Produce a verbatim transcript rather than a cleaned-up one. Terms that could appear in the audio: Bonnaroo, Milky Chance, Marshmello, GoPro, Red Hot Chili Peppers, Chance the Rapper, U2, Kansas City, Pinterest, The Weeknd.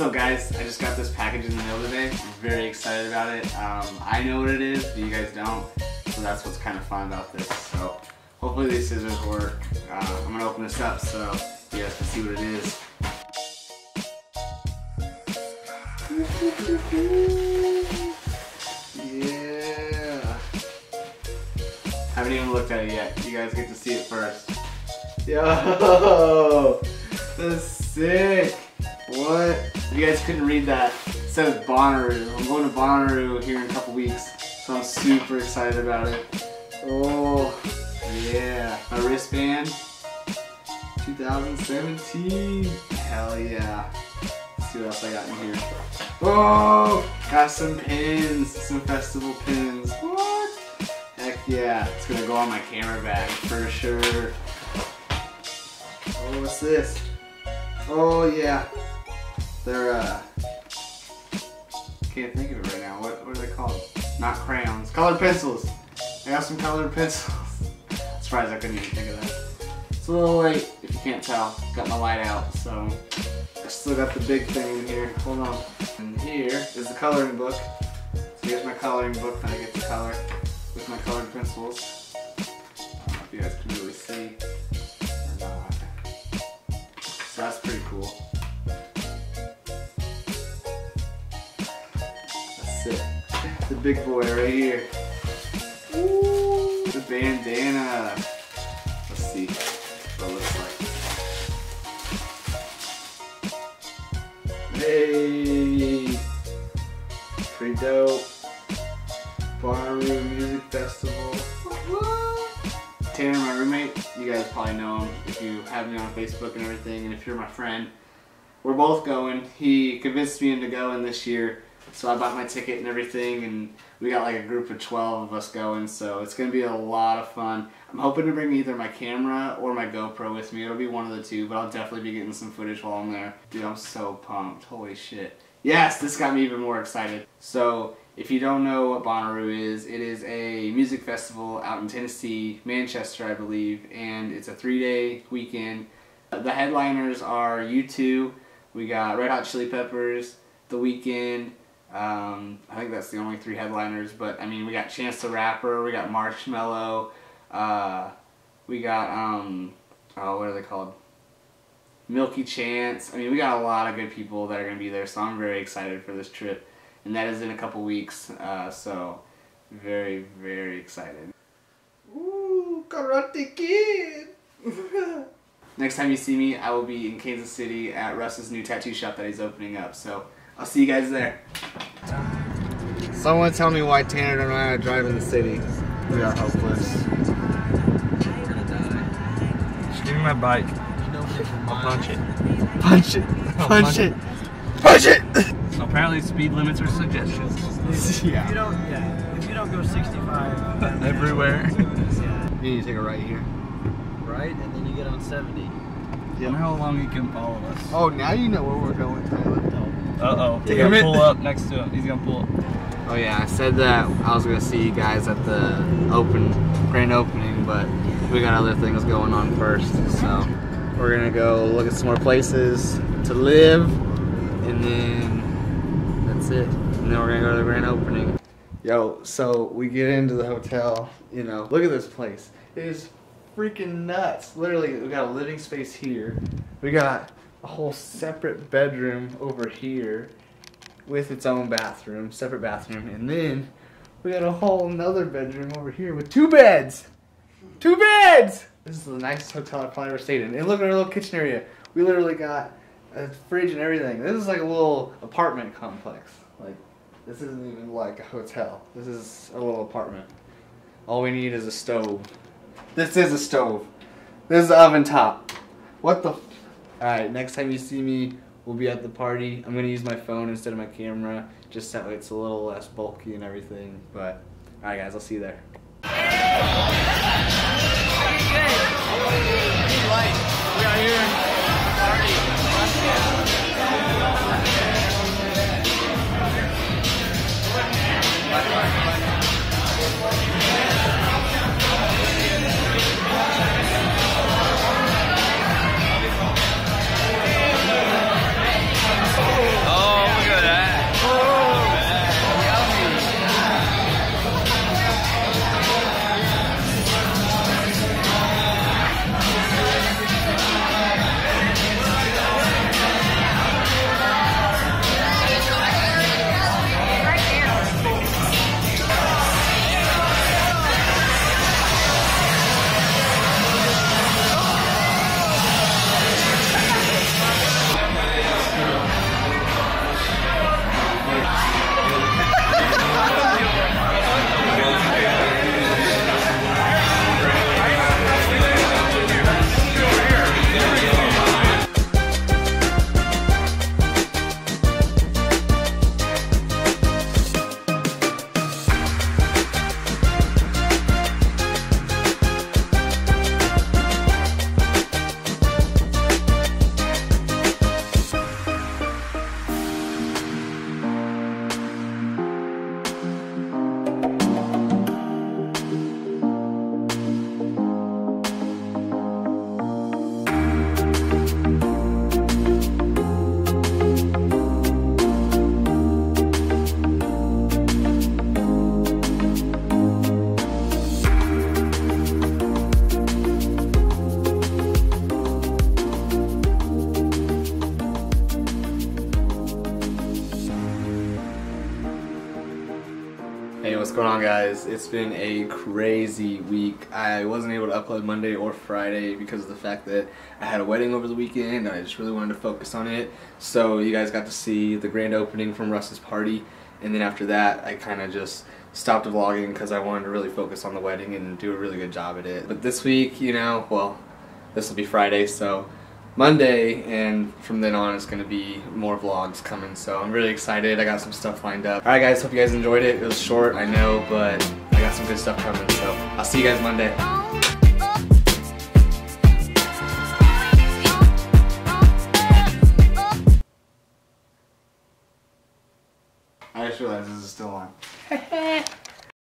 What's up, guys? I just got this package in the mail today. I'm very excited about it. Um, I know what it is, but you guys don't. So that's what's kind of fun about this. So hopefully these scissors work. Uh, I'm gonna open this up so you guys can see what it is. Yeah. Haven't even looked at it yet. You guys get to see it first. Yo, that's sick. What? If you guys couldn't read that, it says Bonnaroo. I'm going to Bonnaroo here in a couple weeks, so I'm super excited about it. Oh, yeah. My wristband, two thousand seventeen. Hell yeah. Let's see what else I got in here. Oh, got some pins, some festival pins. What? Heck yeah. It's gonna go on my camera bag for sure. Oh, what's this? Oh, yeah. They're, uh, can't think of it right now. What, what are they called? Not crayons. Colored pencils. I got some colored pencils. I'm surprised I couldn't even think of that. It's a little late, if you can't tell. Got my light out, so I still got the big thing in here. Hold on. And here is the coloring book. So here's my coloring book that I get to color with my colored pencils. I don't know if you guys can really see or not. So that's pretty cool. It. The big boy right here. Ooh, the bandana. Let's see what it looks like. Hey, pretty dope. Bonnaroo Music Festival. Tanner, my roommate, you guys probably know him if you have me on Facebook and everything, and if you're my friend, we're both going. He convinced me into going this year. So I bought my ticket and everything, and we got like a group of twelve of us going, so it's going to be a lot of fun. I'm hoping to bring either my camera or my GoPro with me. It'll be one of the two, but I'll definitely be getting some footage while I'm there. Dude, I'm so pumped. Holy shit. Yes, this got me even more excited. So if you don't know what Bonnaroo is, it is a music festival out in Tennessee, Manchester, I believe, and it's a three-day weekend. The headliners are U two, we got Red Hot Chili Peppers, The Weeknd. Um, I think that's the only three headliners, but I mean, we got Chance the Rapper, we got Marshmello, uh, we got, um, oh, what are they called? Milky Chance. I mean, we got a lot of good people that are going to be there, so I'm very excited for this trip, and that is in a couple weeks, uh, so very, very excited. Ooh, Karate Kid! Next time you see me, I will be in Kansas City at Russ's new tattoo shop that he's opening up, so I'll see you guys there. Someone tell me why Tanner don't know how to drive in the city. We are hopeless. Just give me my bike. I'll punch it. Punch it. Punch it. Punch it. So apparently speed limits are suggestions. Yeah. If you don't, yeah. If you don't go sixty-five. Everywhere. Yeah. You need to take a right here. Right, and then you get on seventy. Yep. I know how long you can follow us. Oh, now you know where we're going, Tyler. Uh-oh, he's gonna pull up next to him. He's gonna pull up. Oh yeah, I said that I was gonna see you guys at the open, grand opening, but we got other things going on first. So we're gonna go look at some more places to live, and then that's it. And then we're gonna go to the grand opening. Yo, so we get into the hotel, you know, look at this place. It is freaking nuts. Literally, we got a living space here. We got a whole separate bedroom over here with its own bathroom, separate bathroom, and then we got a whole another bedroom over here with two beds! Two beds! This is the nicest hotel I've probably ever stayed in. And look at our little kitchen area. We literally got a fridge and everything. This is like a little apartment complex. Like, this isn't even like a hotel. This is a little apartment. All we need is a stove. This is a stove. This is the oven top. What the f- Alright, next time you see me, we'll be at the party. I'm going to use my phone instead of my camera, just that way it's a little less bulky and everything. But, alright guys, I'll see you there. We are here. Oh, going on, guys? It's been a crazy week. I wasn't able to upload Monday or Friday because of the fact that I had a wedding over the weekend and I just really wanted to focus on it. So you guys got to see the grand opening from Russ's party, and then after that I kind of just stopped vlogging because I wanted to really focus on the wedding and do a really good job at it. But this week, you know, well, this will be Friday, so Monday, and from then on it's going to be more vlogs coming, so I'm really excited. I got some stuff lined up. Alright guys, hope you guys enjoyed it. It was short, I know, but I got some good stuff coming, so I'll see you guys Monday. I just realized this is still on.